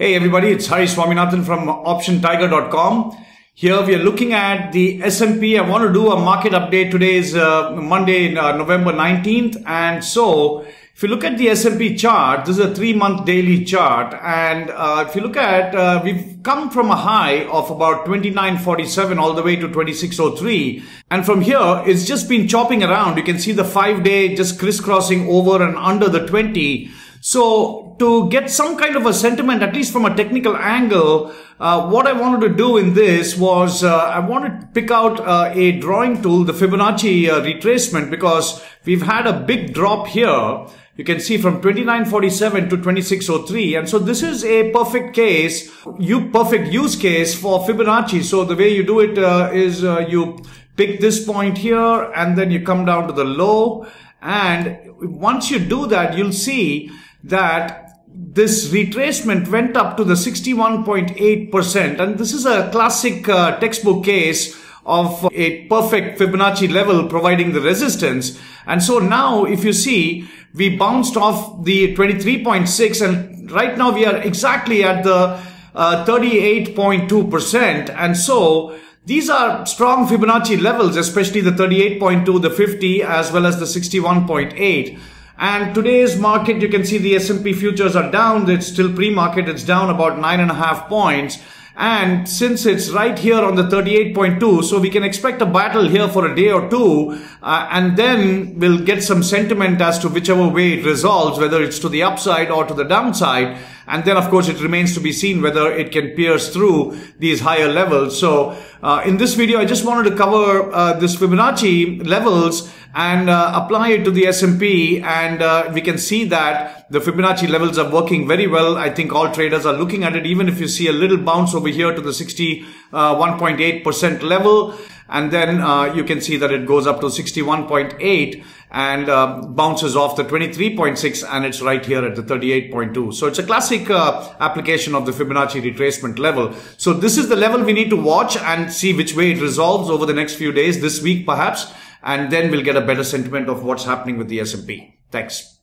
Hey everybody, it's Hari Swaminathan from OptionTiger.com. Here we are looking at the S&P. I want to do a market update. Today is Monday, November 19th. And so if you look at the S&P chart, this is a 3-month daily chart. And if you look at, we've come from a high of about 29.47 all the way to 26.03. And from here, it's just been chopping around. You can see the 5-day just crisscrossing over and under the 20. So to get some kind of a sentiment, at least from a technical angle, what I wanted to do in this was I wanted to pick out a drawing tool, the Fibonacci retracement, because we've had a big drop here. You can see from 29.47 to 26.03. And so this is a perfect case, perfect use case for Fibonacci. So the way you do it is you pick this point here and then you come down to the low. And once you do that, you'll see that this retracement went up to the 61.8%. And this is a classic textbook case of a perfect Fibonacci level providing the resistance. And so now if you see, we bounced off the 23.6 and right now we are exactly at the 38.2%. And so these are strong Fibonacci levels, especially the 38.2, the 50, as well as the 61.8. And today's market, you can see the S&P futures are down. It's still pre-market. It's down about 9.5 points. And since it's right here on the 38.2, so we can expect a battle here for a day or two, and then we'll get some sentiment as to whichever way it resolves, whether it's to the upside or to the downside. And then, of course, it remains to be seen whether it can pierce through these higher levels. So in this video, I just wanted to cover this Fibonacci levels and apply it to the S&P. And we can see that the Fibonacci levels are working very well. I think all traders are looking at it, even if you see a little bounce over here to the 61.8% level. And then you can see that it goes up to 61.8 and bounces off the 23.6, and it's right here at the 38.2. So it's a classic application of the Fibonacci retracement level. So this is the level we need to watch and see which way it resolves over the next few days, this week perhaps, and then we'll get a better sentiment of what's happening with the S&P. Thanks.